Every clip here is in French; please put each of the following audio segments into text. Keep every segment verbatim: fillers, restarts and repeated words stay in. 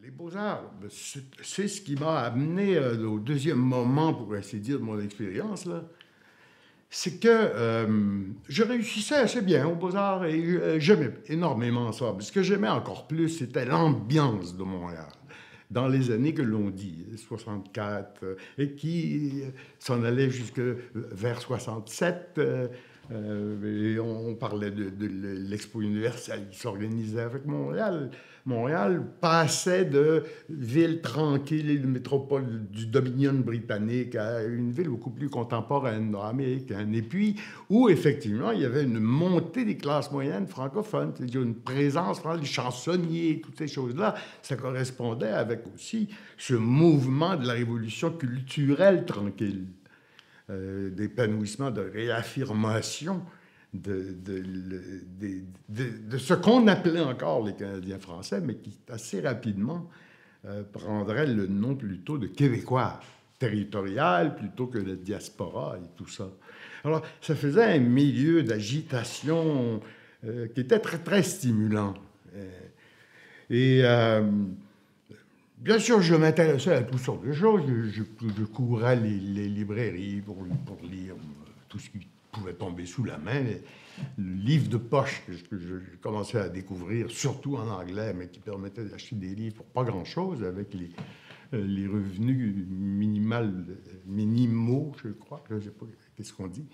Les Beaux-Arts, c'est ce qui m'a amené au deuxième moment, pour ainsi dire, de mon expérience, là. C'est que euh, je réussissais assez bien aux Beaux-Arts et j'aimais énormément ça. Mais ce que j'aimais encore plus, c'était l'ambiance de Montréal dans les années que l'on dit, soixante-quatre, et qui s'en allait jusque vers soixante-sept. Euh, et on parlait de, de l'Expo universelle qui s'organisait avec Montréal. Montréal passait de ville tranquille et de métropole du Dominion britannique à une ville beaucoup plus contemporaine, américaine. Et puis, où effectivement, il y avait une montée des classes moyennes francophones, c'est-à-dire une présence, les chansonniers, toutes ces choses-là, ça correspondait avec aussi ce mouvement de la révolution culturelle tranquille, euh, d'épanouissement, de réaffirmation. De, de, de, de, de ce qu'on appelait encore les Canadiens français, mais qui assez rapidement euh, prendrait le nom plutôt de Québécois, territorial plutôt que de diaspora et tout ça. Alors, ça faisait un milieu d'agitation euh, qui était très, très stimulant. Et... et euh, bien sûr, je m'intéressais à toutes sortes de choses. Je, je, je courais les, les librairies pour, pour lire tout ce qui pouvait tomber sous la main. Le livre de poche que je, que je commençais à découvrir, surtout en anglais, mais qui permettait d'acheter des livres pour pas grand-chose, avec les, les revenus minimal, minimaux, je crois, je ne sais pas qu'est-ce qu'on dit,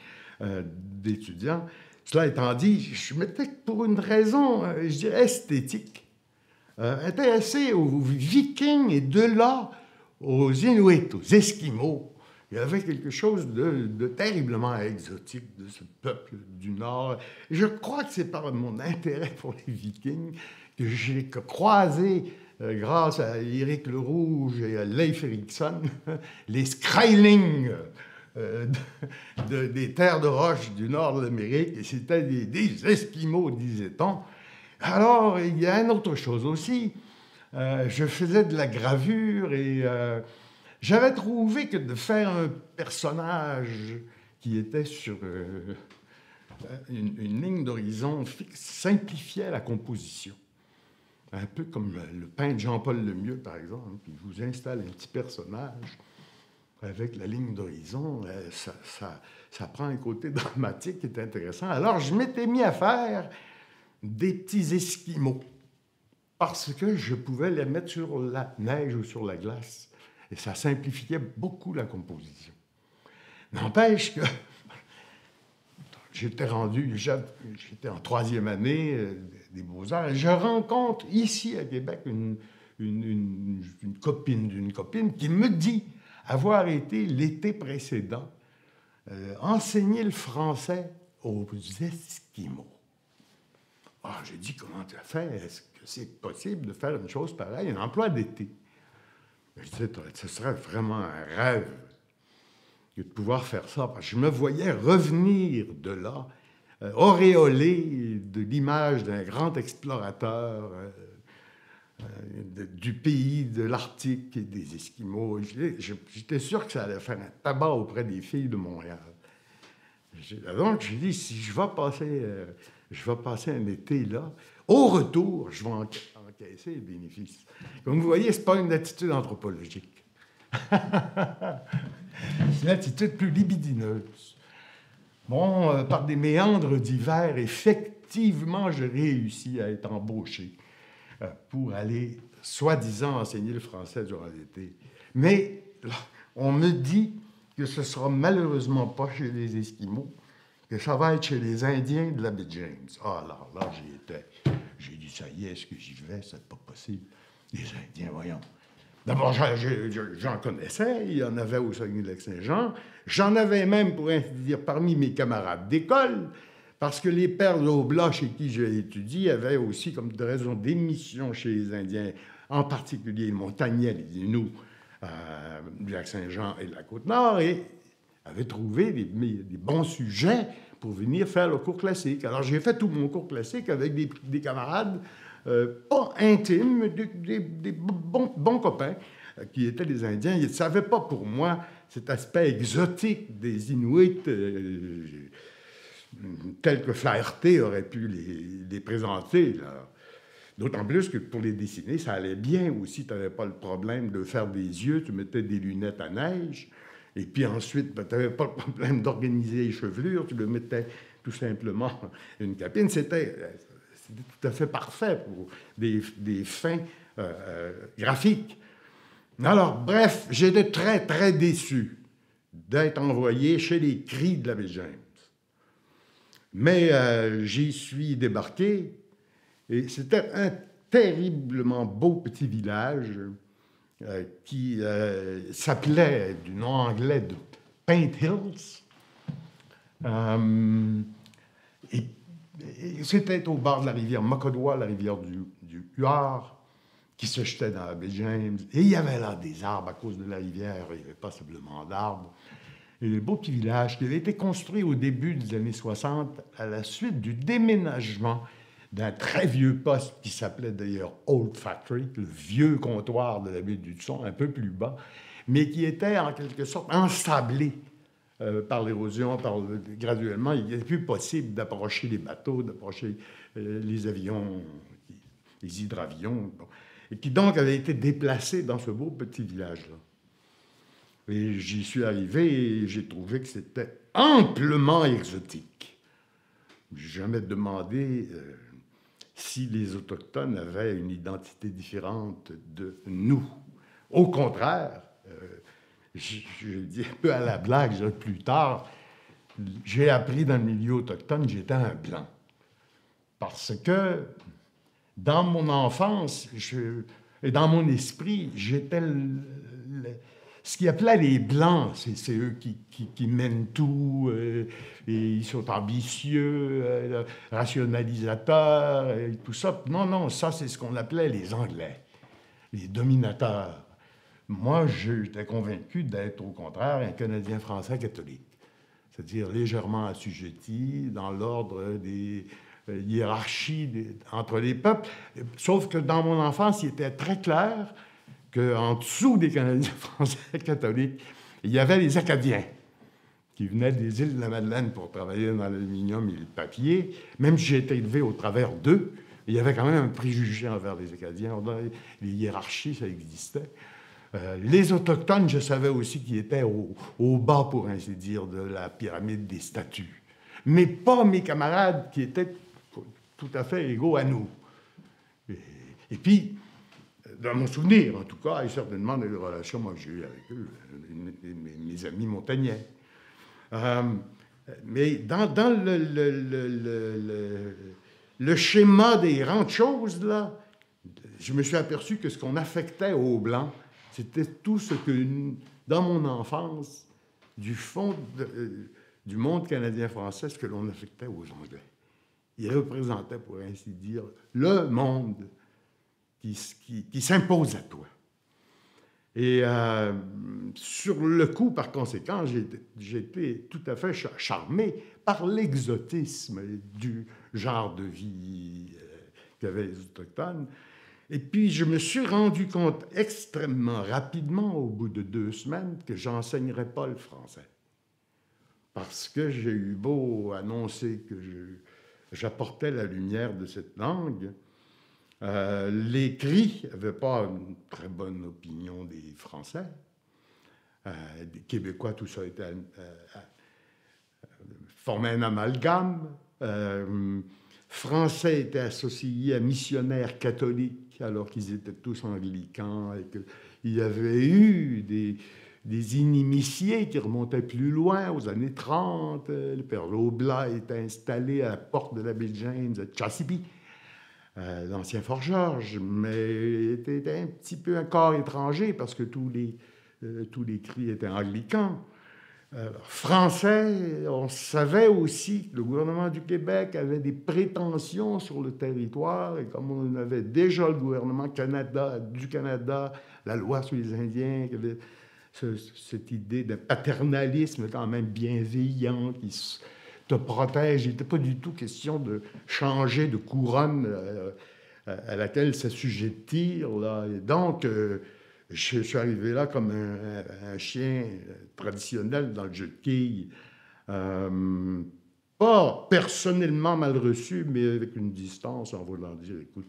euh, d'étudiants. Cela étant dit, je m'étais, pour une raison, je dirais, esthétique, euh, intéressé aux Vikings et de là aux Inuits, aux Esquimaux. Il y avait quelque chose de, de terriblement exotique de ce peuple du Nord. Je crois que c'est par mon intérêt pour les Vikings que j'ai croisé, euh, grâce à Eric le Rouge et à Leif Erickson, les Skraeling euh, de, de, des terres de roche du Nord de l'Amérique. Et c'était des, des Esquimaux, disait-on. Alors, il y a une autre chose aussi. Euh, je faisais de la gravure et... Euh, J'avais trouvé que de faire un personnage qui était sur euh, une, une ligne d'horizon fixe simplifiait la composition. Un peu comme le, le peintre Jean-Paul Lemieux, par exemple, qui vous installe un petit personnage avec la ligne d'horizon. Euh, ça, ça, ça prend un côté dramatique qui est intéressant. Alors, je m'étais mis à faire des petits esquimaux parce que je pouvais les mettre sur la neige ou sur la glace. Et ça simplifiait beaucoup la composition. N'empêche que j'étais rendu, j'étais en troisième année des Beaux-Arts, et je rencontre ici à Québec une, une, une, une copine d'une copine qui me dit avoir été l'été précédent euh, enseigner le français aux Esquimaux. Ah, j'ai dit, comment tu as fait? Est-ce que c'est possible de faire une chose pareille, un emploi d'été? Je disais, ce serait vraiment un rêve de pouvoir faire ça, parce que je me voyais revenir de là, euh, auréolé de l'image d'un grand explorateur euh, euh, de, du pays, de l'Arctique et des Esquimaux. J'étais sûr que ça allait faire un tabac auprès des filles de Montréal. Donc, je dis, si je vais passer, euh, je vais passer un été là, au retour, je vais en... encaisser les bénéfices. Comme vous voyez, ce n'est pas une attitude anthropologique. C'est une attitude plus libidineuse. Bon, euh, par des méandres divers, effectivement, je réussis à être embauché euh, pour aller, soi-disant, enseigner le français durant l'été. Mais là, on me dit que ce ne sera malheureusement pas chez les Esquimaux, que ça va être chez les Indiens de la Baie-James. Ah, là, là, j'y étais. J'ai dit, ça y est, est-ce que j'y vais? C'est pas possible. Les Indiens, voyons. D'abord, j'en connaissais. Il y en avait au Saguenay-Lac-Saint-Jean. J'en avais même, pour ainsi dire, parmi mes camarades d'école, parce que les Pères Oblats, chez qui j'ai étudié, avaient aussi comme raison d'émission chez les Indiens, en particulier les Montagnais, les Inuits, euh, du Lac-Saint-Jean et de la Côte-Nord, et avaient trouvé des, des bons sujets pour venir faire le cours classique. Alors, j'ai fait tout mon cours classique avec des, des camarades euh, pas intimes, des, des, des bons, bons copains euh, qui étaient des Indiens. Ils ne savaient pas pour moi cet aspect exotique des Inuits, euh, tel que Flaherty aurait pu les, les présenter, là. D'autant plus que pour les dessiner, ça allait bien aussi. Tu n'avais pas le problème de faire des yeux, tu mettais des lunettes à neige. Et puis ensuite, ben, tu n'avais pas le problème d'organiser les chevelures, tu le mettais tout simplement une capine. C'était tout à fait parfait pour des, des fins euh, graphiques. Alors, bref, j'étais très, très déçu d'être envoyé chez les Cris de la Baie-James. Mais euh, j'y suis débarqué. Et c'était un terriblement beau petit village euh, qui euh, s'appelait, du nom anglais, de Paint Hills. Euh, et, et c'était au bord de la rivière Makadoa, la rivière du, du Huard, qui se jetait dans la Baie-James. Et il y avait là des arbres à cause de la rivière, il n'y avait pas simplement d'arbres. Et le beau petit village qui avait été construit au début des années soixante à la suite du déménagement d'un très vieux poste qui s'appelait d'ailleurs Old Factory, le vieux comptoir de la baie d'Hudson, un peu plus bas, mais qui était en quelque sorte ensablé euh, par l'érosion, par le... graduellement. Il n'était plus possible d'approcher les bateaux, d'approcher euh, les avions, les hydravions, bon. Et qui donc avait été déplacé dans ce beau petit village-là. Et j'y suis arrivé et j'ai trouvé que c'était amplement exotique. J'ai jamais demandé... Euh, si les Autochtones avaient une identité différente de nous. Au contraire, euh, je, je dis un peu à la blague, je, plus tard, j'ai appris dans le milieu autochtone, j'étais un blanc. Parce que dans mon enfance, je, et dans mon esprit, j'étais ce qu'ils appelaient les Blancs, c'est eux qui, qui, qui mènent tout, euh, et ils sont ambitieux, euh, rationalisateurs, et tout ça. Non, non, ça, c'est ce qu'on appelait les Anglais, les dominateurs. Moi, j'étais convaincu d'être, au contraire, un Canadien français catholique, c'est-à-dire légèrement assujetti dans l'ordre des euh, hiérarchies des, entre les peuples. Sauf que dans mon enfance, il était très clair qu'en dessous des Canadiens français catholiques, il y avait les Acadiens qui venaient des îles de la Madeleine pour travailler dans l'aluminium et le papier. Même si j'ai été élevé au travers d'eux, il y avait quand même un préjugé envers les Acadiens. Les hiérarchies, ça existait. Euh, les Autochtones, je savais aussi qu'ils étaient au, au bas, pour ainsi dire, de la pyramide des statues. Mais pas mes camarades qui étaient tout à fait égaux à nous. Et, et puis... dans mon souvenir, en tout cas, et certainement dans les relations moi, que j'ai eues avec eux, mes, mes amis montagnais. Euh, mais dans, dans le, le, le, le, le, le schéma des grandes choses, là, je me suis aperçu que ce qu'on affectait aux Blancs, c'était tout ce que, dans mon enfance, du fond de, du monde canadien-français, ce que l'on affectait aux Anglais. Ils représentaient, pour ainsi dire, le monde qui, qui, qui s'impose à toi. Et euh, sur le coup, par conséquent, j'étais tout à fait charmé par l'exotisme du genre de vie euh, qu'avaient les Autochtones. Et puis, je me suis rendu compte extrêmement rapidement, au bout de deux semaines, que je n'enseignerais pas le français. Parce que j'ai eu beau annoncer que j'apportais la lumière de cette langue, Euh, les Cris n'avaient pas une très bonne opinion des Français. Euh, des Québécois, tout ça était, euh, formait un amalgame. Euh, Français étaient associés à missionnaires catholiques, alors qu'ils étaient tous anglicans, et qu'il y avait eu des, des inimitiés qui remontaient plus loin, aux années trente. Le Père Oblats était installé à la porte de la Baie-James, à Chisasibi, Euh, l'ancien Fort-Georges, mais était un petit peu un corps étranger parce que tous les, euh, tous les Cris étaient anglicans. Euh, français, on savait aussi que le gouvernement du Québec avait des prétentions sur le territoire, et comme on avait déjà le gouvernement Canada, du Canada, la loi sur les Indiens, qui avait ce, cette idée de paternalisme quand même bienveillant qui se... te protège. Il n'était pas du tout question de changer de couronne euh, à, à laquelle s'assujettir. Donc, euh, je, je suis arrivé là comme un, un chien traditionnel dans le jeu de quilles. Euh, pas personnellement mal reçu, mais avec une distance en voulant dire, écoute,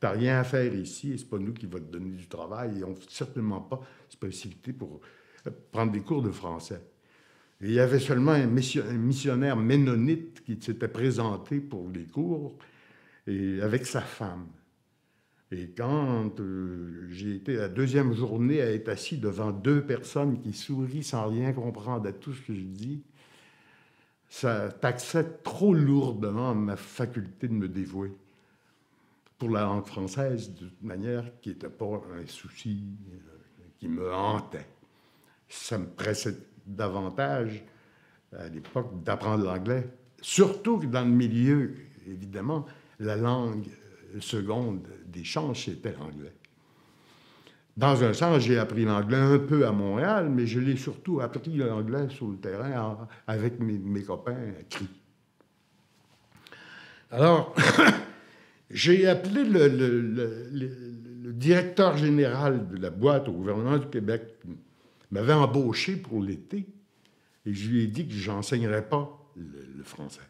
t'as rien à faire ici, et c'est pas nous qui va te donner du travail, et on n'a certainement pas spécialité pour prendre des cours de français. Et il y avait seulement un missionnaire ménonite qui s'était présenté pour les cours, et avec sa femme. Et quand euh, j'ai été la deuxième journée à être assis devant deux personnes qui sourient sans rien comprendre à tout ce que je dis, ça taxait trop lourdement ma faculté de me dévouer pour la langue française, de toute manière, qui n'était pas un souci euh, qui me hantait. Ça me pressait davantage, à l'époque, d'apprendre l'anglais. Surtout que dans le milieu, évidemment, la langue seconde d'échange, c'était l'anglais. Dans un sens, j'ai appris l'anglais un peu à Montréal, mais je l'ai surtout appris l'anglais sur le terrain en, avec mes, mes copains à Cris. Alors... J'ai appelé le, le, le, le, le directeur général de la boîte au gouvernement du Québec. Il m'avait embauché pour l'été et je lui ai dit que je n'enseignerais pas le, le français.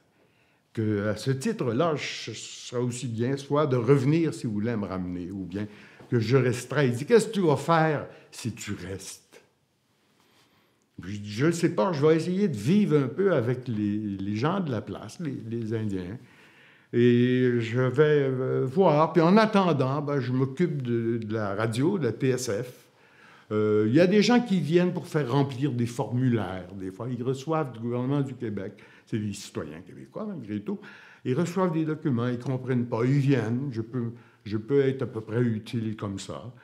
Que à ce titre-là, je serais aussi bien soit de revenir si vous voulez me ramener ou bien que je resterais. Il dit, qu'est-ce que tu vas faire si tu restes? Puis, je ne sais pas, je vais essayer de vivre un peu avec les, les gens de la place, les, les Indiens. Et je vais euh, voir. Puis en attendant, ben, je m'occupe de, de la radio, de la P S F. Il euh, y a des gens qui viennent pour faire remplir des formulaires. Des fois, ils reçoivent du gouvernement du Québec. C'est des citoyens québécois, malgré tout. Ils reçoivent des documents, ils ne comprennent pas. Ils viennent. Je peux, je peux être à peu près utile comme ça.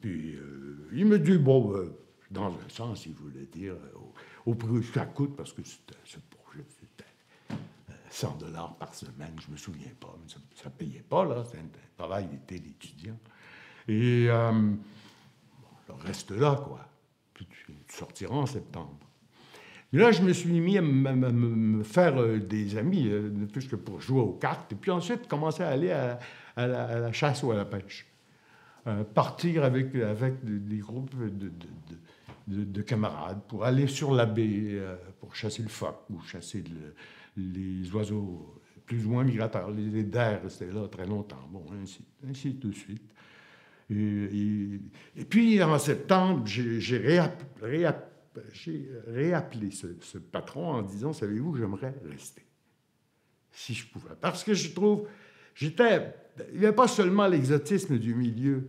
Puis euh, il me dit, bon, euh, dans un sens, il voulait dire, euh, au prix que ça coûte, parce que c'est pour... cent dollars par semaine, je ne me souviens pas, mais ça ne payait pas, là, c'est un travail d'été d'étudiant. Et euh, bon, reste là, quoi. Puis tu, tu sortiras en septembre. Et là, je me suis mis à me faire euh, des amis, euh, plus que pour jouer aux cartes, et puis ensuite commencer à aller à, à, la, à la chasse ou à la pêche. Euh, partir avec, avec des groupes de, de, de De, de camarades pour aller sur la baie euh, pour chasser le phoque ou chasser le, les oiseaux plus ou moins migrateurs, les, les dairs restaient là très longtemps, bon, ainsi, ainsi de suite. Et, et, et puis en septembre, j'ai réapp, réapp, réappelé ce, ce patron en disant, savez-vous, j'aimerais rester, si je pouvais. Parce que je trouve, j'étais, il n'y avait pas seulement l'exotisme du milieu,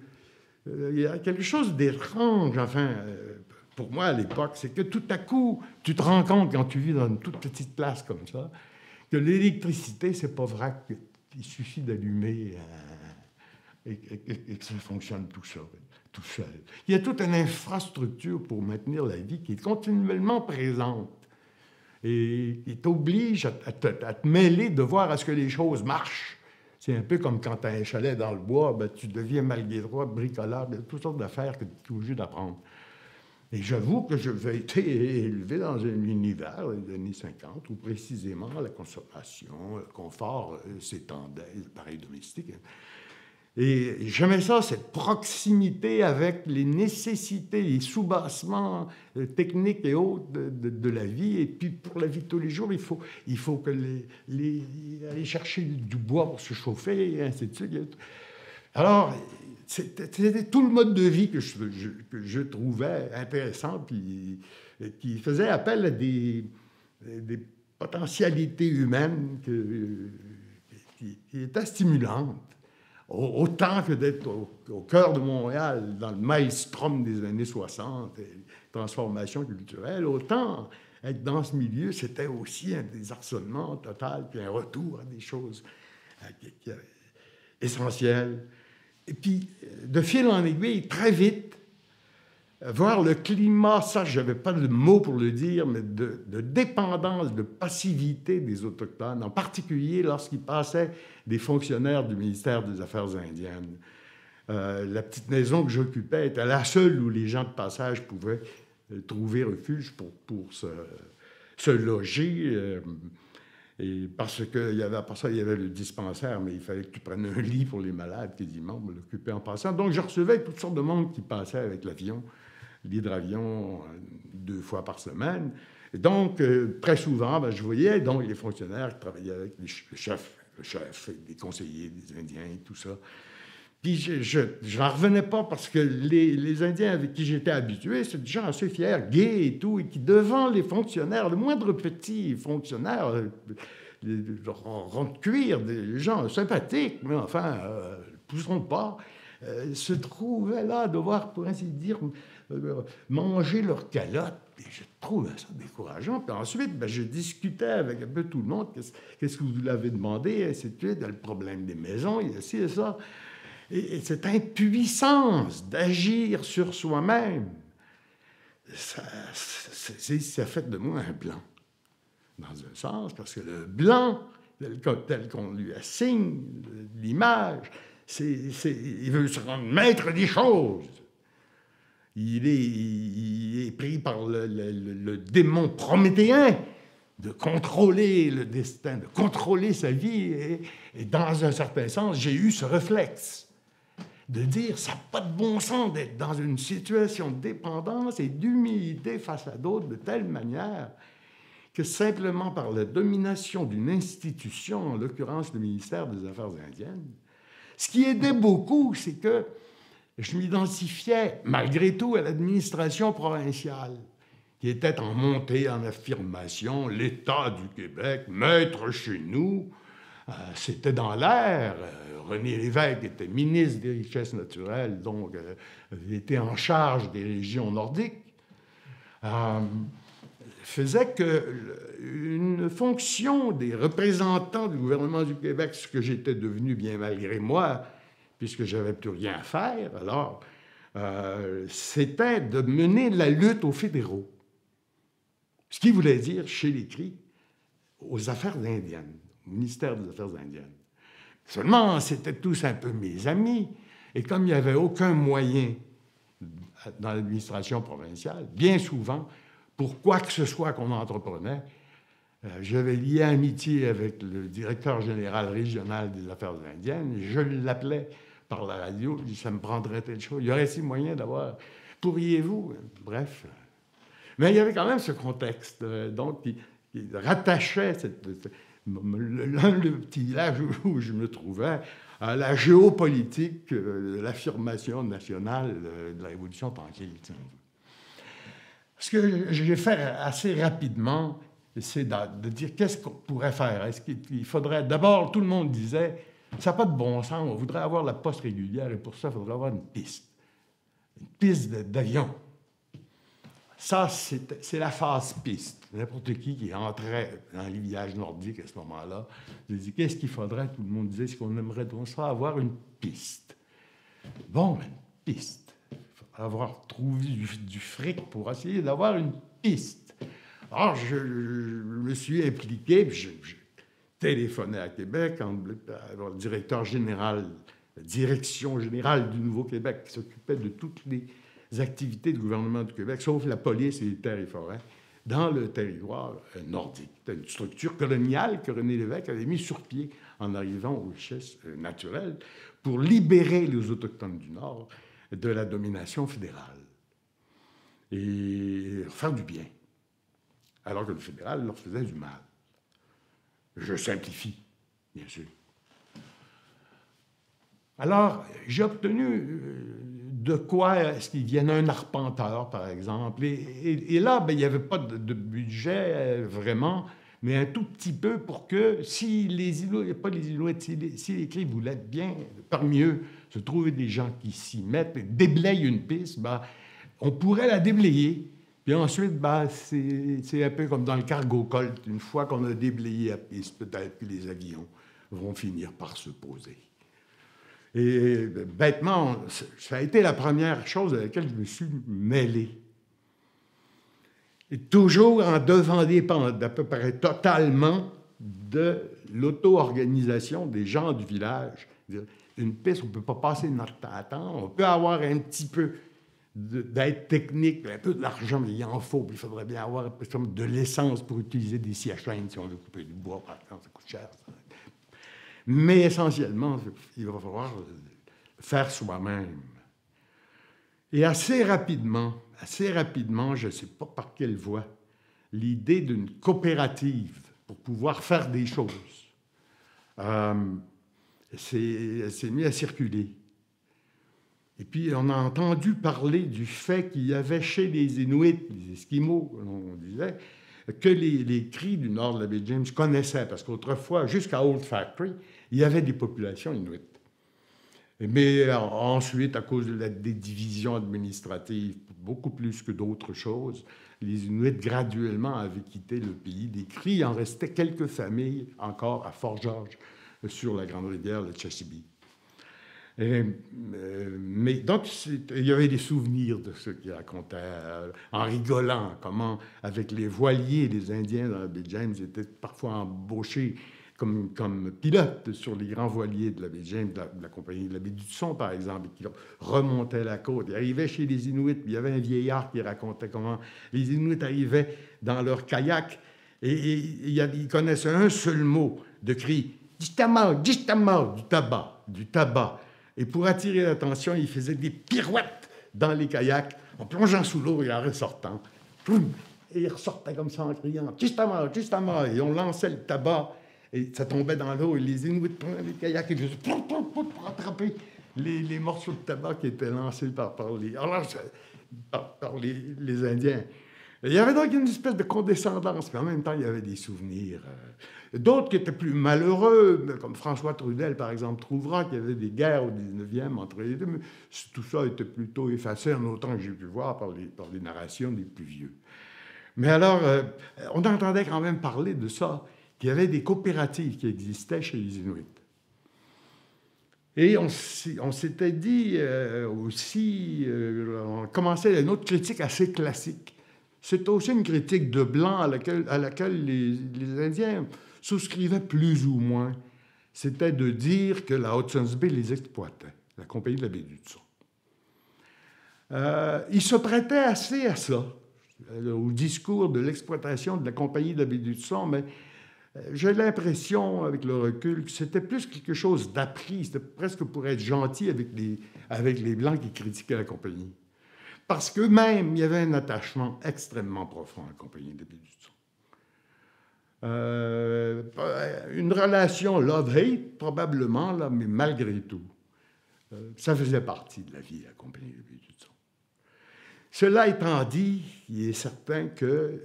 euh, il y a quelque chose d'étrange, enfin... Euh, pour moi, à l'époque, c'est que tout à coup, tu te rends compte, quand tu vis dans une toute petite place comme ça, que l'électricité, c'est pas vrai qu'il suffit d'allumer euh, et, et, et que ça fonctionne tout seul, tout seul. Il y a toute une infrastructure pour maintenir la vie qui est continuellement présente et qui t'oblige à, à, te, à te mêler de voir à ce que les choses marchent. C'est un peu comme quand tu as un chalet dans le bois, ben, tu deviens malgré droit, bricoleur, toutes sortes d'affaires que tu es obligé d'apprendre. Et j'avoue que j'avais été élevé dans un univers des années cinquante où précisément la consommation, le confort s'étendait, les appareils domestiques. Et j'aimais ça, cette proximité avec les nécessités, les soubassements techniques et autres de, de, de la vie. Et puis pour la vie de tous les jours, il faut, il faut que les, les, aller chercher du bois pour se chauffer, et ainsi de suite. Alors... C'était tout le mode de vie que je, je, que je trouvais intéressant, puis qui faisait appel à des, des potentialités humaines que, qui, qui étaient stimulantes, autant que d'être au, au cœur de Montréal, dans le Maelstrom des années soixante, transformation culturelle, autant être dans ce milieu, c'était aussi un désarçonnement total, puis un retour à des choses essentielles. Et puis, de fil en aiguille, très vite, voir le climat, ça, je n'avais pas de mot pour le dire, mais de, de dépendance, de passivité des Autochtones, en particulier lorsqu'ils passaient des fonctionnaires du ministère des Affaires indiennes. Euh, la petite maison que j'occupais était la seule où les gens de passage pouvaient trouver refuge pour, pour se, se loger. Euh, Et parce qu'il y avait, après ça, il y avait le dispensaire, mais il fallait que tu prennes un lit pour les malades, quasiment, pour l'occuper en passant. Donc, je recevais toutes sortes de monde qui passait avec l'avion, l'hydravion, deux fois par semaine. Et donc, euh, très souvent, ben, je voyais donc, les fonctionnaires qui travaillaient avec les ch le chef, le chef, les conseillers, des Indiens, tout ça. Puis, je n'en revenais pas parce que les, les Indiens avec qui j'étais habitué, c'est des gens assez fiers, gays et tout, et qui, devant les fonctionnaires, le moindre petit fonctionnaire, rond de cuir, des gens sympathiques, mais enfin, euh, poussons pas, euh, se trouvaient là à devoir, pour ainsi dire, euh, manger leur calotte. Et je trouve ça décourageant. Puis ensuite, ben, je discutais avec un peu tout le monde. Qu'est-ce que vous l'avez demandé, et ainsi de suite, le problème des maisons, et ci et ça. Et cette impuissance d'agir sur soi-même, ça, ça, ça fait de moi un blanc, dans un sens, parce que le blanc, tel qu'on lui assigne l'image, il veut se rendre maître des choses. Il est, il est pris par le, le, le démon prométhéen de contrôler le destin, de contrôler sa vie. Et, et dans un certain sens, j'ai eu ce réflexe de dire, ça n'a pas de bon sens d'être dans une situation de dépendance et d'humilité face à d'autres de telle manière que simplement par la domination d'une institution, en l'occurrence le ministère des Affaires indiennes, ce qui aidait beaucoup, c'est que je m'identifiais malgré tout à l'administration provinciale, qui était en montée en affirmation, l'État du Québec, maître chez nous, euh, c'était dans l'air. René Lévesque était ministre des Richesses naturelles, donc euh, était en charge des régions nordiques, euh, faisait qu'une fonction des représentants du gouvernement du Québec, ce que j'étais devenu bien malgré moi, puisque je n'avais plus rien à faire, alors euh, c'était de mener la lutte aux fédéraux. Ce qui voulait dire, chez les Cris, aux Affaires indiennes, au ministère des Affaires indiennes. Seulement, c'était tous un peu mes amis. Et comme il n'y avait aucun moyen dans l'administration provinciale, bien souvent, pour quoi que ce soit qu'on entreprenait, euh, j'avais lié amitié avec le directeur général régional des Affaires indiennes. Je l'appelais par la radio. Je dis, ça me prendrait telle chose. Il y aurait si moyen d'avoir... Pourriez-vous? Bref. Mais il y avait quand même ce contexte, euh, donc, qui, qui rattachait cette... cette Le, le petit village où je me trouvais, à la géopolitique, euh, l'affirmation nationale euh, de la Révolution tranquille. Ce que j'ai fait assez rapidement, c'est de, de dire qu'est-ce qu'on pourrait faire. Est-ce qu'il faudrait... D'abord, tout le monde disait, ça n'a pas de bon sens, on voudrait avoir la poste régulière et pour ça, il faudrait avoir une piste. Une piste d'avion. Ça, c'est la phase piste. N'importe qui qui entrait dans les villages nordiques à ce moment-là, je dis, qu'est-ce qu'il faudrait? Tout le monde disait, ce qu'on aimerait, donc ça, avoir une piste. Bon, une piste. Il faudrait avoir trouvé du, du fric pour essayer d'avoir une piste. Alors, je, je, je me suis impliqué, puis j'ai téléphoné à Québec, en, alors, le directeur général, la direction générale du Nouveau-Québec, qui s'occupait de toutes les... activités du gouvernement du Québec, sauf la police et les terres et forêts, dans le territoire nordique. C'était une structure coloniale que René Lévesque avait mise sur pied en arrivant aux richesses naturelles pour libérer les Autochtones du Nord de la domination fédérale et leur faire du bien, alors que le fédéral leur faisait du mal. Je simplifie, bien sûr. Alors, j'ai obtenu... Euh, de quoi est-ce qu'ils viennent un arpenteur, par exemple. Et, et, et là, ben, il n'y avait pas de, de budget, euh, vraiment, mais un tout petit peu pour que, si les Inuits, pas les Inuits, si les, si les Cris voulaient bien, parmi eux, se trouver des gens qui s'y mettent, et déblayent une piste, ben, on pourrait la déblayer. Puis ensuite, ben, c'est un peu comme dans le cargo colt. Une fois qu'on a déblayé la piste, peut-être que les avions vont finir par se poser. Et bêtement, ça a été la première chose à laquelle je me suis mêlé. Et toujours en devant des pentes, à peu près totalement, de l'auto-organisation des gens du village. Une piste, on ne peut pas passer notre temps à temps, on peut avoir un petit peu d'être technique, un peu de l'argent, il en faut, puis il faudrait bien avoir de l'essence pour utiliser des scies à chaîne si on veut couper du bois, par exemple, ça coûte cher. Ça. Mais essentiellement, il va falloir faire soi-même. Et assez rapidement, assez rapidement, je ne sais pas par quelle voie, l'idée d'une coopérative pour pouvoir faire des choses euh, s'est mise à circuler. Et puis, on a entendu parler du fait qu'il y avait chez les Inuits, les Esquimaux, on disait, que les, les Cris du nord de la Baie-James connaissaient, parce qu'autrefois, jusqu'à Old Factory, il y avait des populations Inuites. Mais ensuite, à cause de la, des divisions administratives, beaucoup plus que d'autres choses, les Inuits graduellement avaient quitté le pays des Cris. Il en restait quelques familles encore à Fort-Georges, sur la grande rivière, le Chisasibi. Et, euh, mais donc, il y avait des souvenirs de ce qu'il racontait, euh, en rigolant, comment, avec les voiliers, les Indiens dans la Baie-James étaient parfois embauchés comme, comme pilotes sur les grands voiliers de la Baie-James, de, de la Compagnie de la Baie d'Hudson, par exemple, qui remontaient la côte. Ils arrivaient chez les Inuits, puis il y avait un vieillard qui racontait comment les Inuits arrivaient dans leur kayak, et, et, et ils connaissaient un seul mot de cri, « Distamal, distamal », du tabac, du tabac. Et pour attirer l'attention, il faisait des pirouettes dans les kayaks, en plongeant sous l'eau et en ressortant. Et il ressortait comme ça en criant « Juste à mort, juste à mort !» Et on lançait le tabac, et ça tombait dans l'eau, et les Inuits prenaient les kayaks et juste plou, plou, plou, pour attraper les, les morceaux de tabac qui étaient lancés par, par, les, par, par les, les Indiens. Et il y avait donc une espèce de condescendance, mais en même temps, il y avait des souvenirs... D'autres qui étaient plus malheureux, comme François Trudel, par exemple, trouvera qu'il y avait des guerres au dix-neuvième entre les deux, mais tout ça était plutôt effacé, en autant que j'ai pu voir par les, par les narrations des plus vieux. Mais alors, euh, on entendait quand même parler de ça, qu'il y avait des coopératives qui existaient chez les Inuits. Et on, on s'était dit euh, aussi, euh, on commençait une autre critique assez classique. C'est aussi une critique de blanc à laquelle, à laquelle les, les Indiens... souscrivait plus ou moins, c'était de dire que la Hudson's Bay les exploitait, la Compagnie de la Baie d'Hudson. Euh, ils se prêtaient assez à ça, euh, au discours de l'exploitation de la Compagnie de la Baie d'Hudson, mais euh, j'ai l'impression, avec le recul, que c'était plus quelque chose d'appris, c'était presque pour être gentil avec les, avec les Blancs qui critiquaient la Compagnie. Parce qu'eux-mêmes, il y avait un attachement extrêmement profond à la Compagnie de la Baie d'Hudson. Euh, une relation love-hate, probablement, là, mais malgré tout, euh, ça faisait partie de la vie, la Compagnie de la Baie d'Hudson. Cela étant dit, il est certain qu'il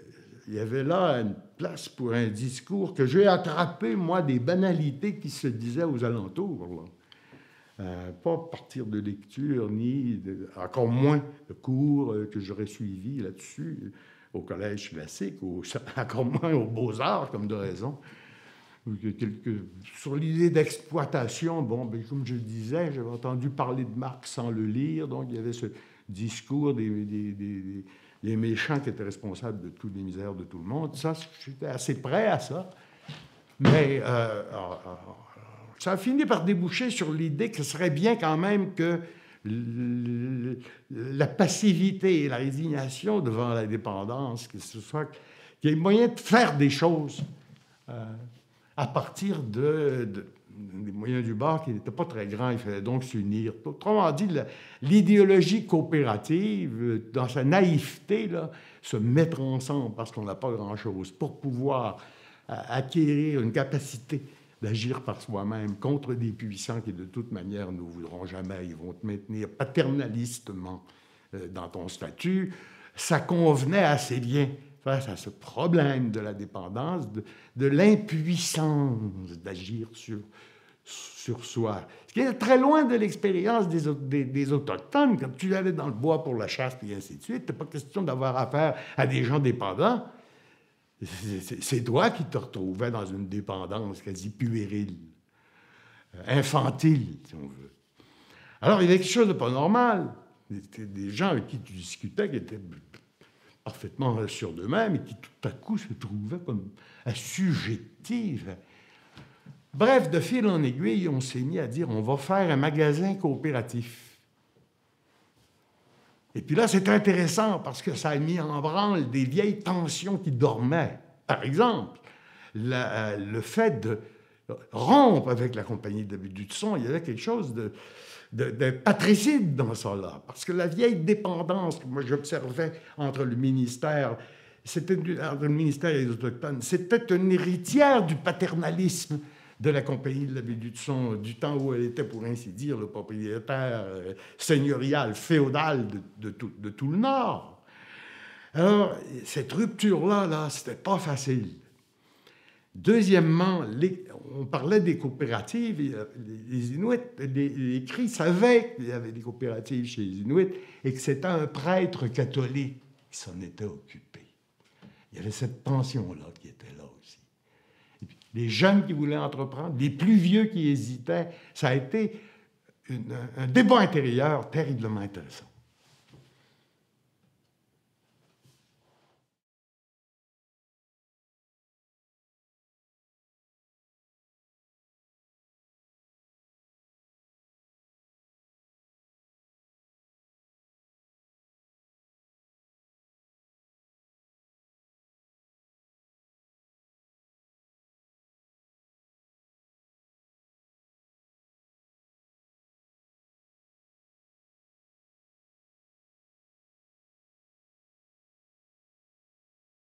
y avait là une place pour un discours que j'ai attrapé, moi, des banalités qui se disaient aux alentours. Euh, pas à partir de lectures, ni de, encore moins de cours que j'aurais suivis là-dessus. Au collège classique, ou encore moins aux Beaux-Arts, comme de raison. Sur l'idée d'exploitation, bon, ben, comme je le disais, j'avais entendu parler de Marx sans le lire, donc il y avait ce discours des, des, des, des méchants qui étaient responsables de toutes les misères de tout le monde. Ça, j'étais assez prêt à ça. Mais euh, ça a fini par déboucher sur l'idée que ce serait bien quand même que la passivité et la résignation devant la dépendance, que ce soit qu'il y ait moyen de faire des choses euh, à partir de, de, des moyens du bord qui n'étaient pas très grands. Il fallait donc s'unir. Autrement dit, l'idéologie coopérative, dans sa naïveté, là, se mettre ensemble parce qu'on n'a pas grand-chose pour pouvoir euh, acquérir une capacité d'agir par soi-même contre des puissants qui, de toute manière, ne voudront jamais. Ils vont te maintenir paternalistement dans ton statut. Ça convenait assez bien face à ce problème de la dépendance, de, de l'impuissance d'agir sur, sur soi. Ce qui est très loin de l'expérience des, des, des Autochtones. Quand tu allais dans le bois pour la chasse, et ainsi de suite, il n'est pas question d'avoir affaire à des gens dépendants. C'est toi qui te retrouvais dans une dépendance quasi puérile, infantile, si on veut. Alors, il y avait quelque chose de pas normal. C'était des gens avec qui tu discutais, qui étaient parfaitement sûrs d'eux-mêmes et qui, tout à coup, se trouvaient comme assujettis. Bref, de fil en aiguille, on s'est mis à dire « on va faire un magasin coopératif ». Et puis là, c'est intéressant parce que ça a mis en branle des vieilles tensions qui dormaient. Par exemple, la, le fait de rompre avec la Compagnie de la Baie d'Hudson, il y avait quelque chose de, de, de patricide dans ça là. Parce que la vieille dépendance que moi j'observais entre le ministère... C'était le ministère des Autochtones. C'était une héritière du paternalisme de la Compagnie de la Baie d'Hudson, du temps où elle était, pour ainsi dire, le propriétaire euh, seigneurial, féodal de, de, tout, de tout le Nord. Alors, cette rupture-là, là, c'était pas facile. Deuxièmement, les, on parlait des coopératives. Et les Inuits, les, les Cris savaient qu'il y avait des coopératives chez les Inuits et que c'était un prêtre catholique qui s'en était occupé. Il y avait cette tension-là qui était là aussi. Et puis, les jeunes qui voulaient entreprendre, les plus vieux qui hésitaient, ça a été une, un débat intérieur terriblement intéressant.